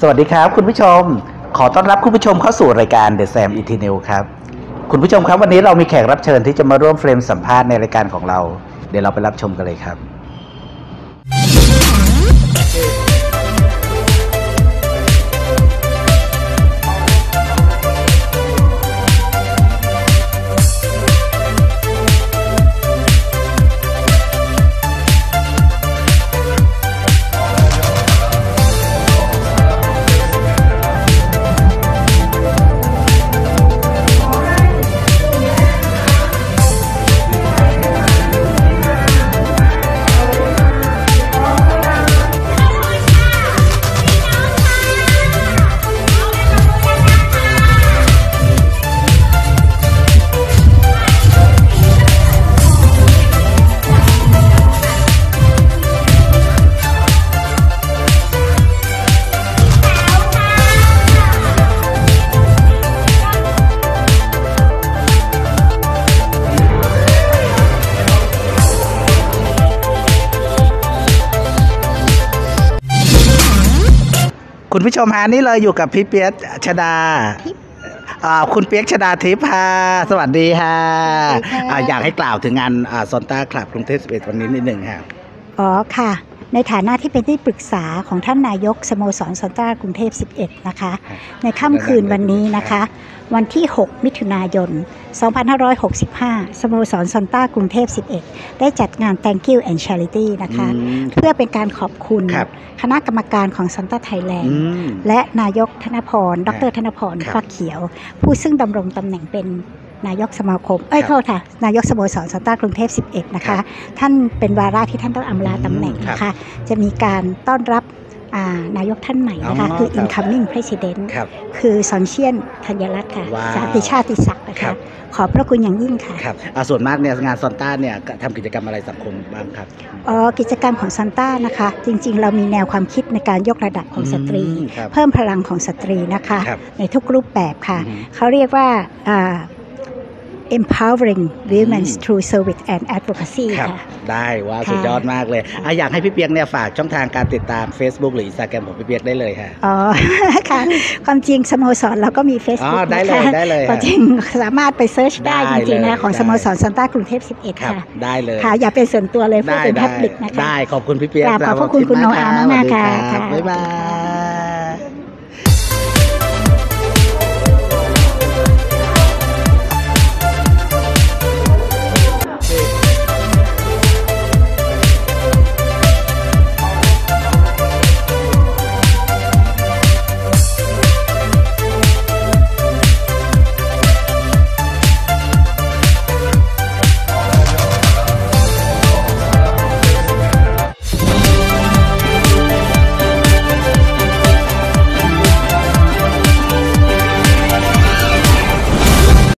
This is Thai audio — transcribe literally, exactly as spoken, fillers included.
สวัสดีครับคุณผู้ชมขอต้อนรับคุณผู้ชมเข้าสู่รายการ The Sam Eternal ครับคุณผู้ชมครับวันนี้เรามีแขกรับเชิญที่จะมาร่วมเฟรมสัมภาษณ์ในรายการของเราเดี๋ยวเราไปรับชมกันเลยครับคุณผู้ชมฮานี่เลยอยู่กับพี่เปียกชดาคุณเปียกชดาทิพย์ค่ะสวัสดีค่ะอยากให้กล่าวถึงงานซอนต้าคลับกรุงเทพสิบเอ็ดวันนี้นิดหนึ่งค่ะอ๋อค่ะในฐานะที่เป็นที่ปรึกษาของท่านนายกสโมสรซอนต้ากรุงเทพสิบเอ็ดนะคะในค่ำคืนวันนี้นะคะวันที่หกมิถุนายนสองพันห้าร้อยหกสิบห้าสโมสรซอนต้ากรุงเทพสิบเอ็ดได้จัดงาน Thank You and Charity นะคะเพื่อเป็นการขอบคุณคณะกรรมการของซอนต้าไทยแลนด์และนายกธนพรดรธนพรฟักเขียวผู้ซึ่งดำรงตำแหน่งเป็นนายกสมาคมเอ้ยโทษค่ะนายกสโมสรซอนต้ากรุงเทพสิบเอ็ดนะคะท่านเป็นวาระที่ท่านต้องอำลาตำแหน่งนะคะจะมีการต้อนรับนายกท่านใหม่นะคะคือ incoming president คือซอนเชียนธัญรัตน์ค่ะสาธิชาติศักดิ์นะคะขอบพระคุณอย่างยิ่งค่ะครับส่วนมากเนี่ยงานซอนต้าเนี่ยทำกิจกรรมอะไรสังคมบ้างครับอ๋อกิจกรรมของซอนต้านะคะจริงๆเรามีแนวความคิดในการยกระดับของสตรีเพิ่มพลังของสตรีนะคะในทุกรูปแบบค่ะเขาเรียกว่าEmpowering Women through Service and Advocacy ค่ะได้ว่าสุดยอดมากเลยอยากให้พี่เปียกเนี่ยฝากช่องทางการติดตาม Facebook หรือ Instagram ของพี่เปียกได้เลยค่ะอ๋อค่ะความจริงสโมสรเราก็มี Facebook ได้เลยได้เลยความจริงสามารถไปเซิร์ชได้จริงๆนะของสโมสรซอนต้ากรุงเทพสิบเอ็ดค่ะได้เลยค่ะอย่าเป็นส่วนตัวเลยเพื่อเป็นพับลิกนะคะได้ขอบคุณพี่เปียกขอบคุณคุณโนอาห์มากค่ะบ๊ายบาย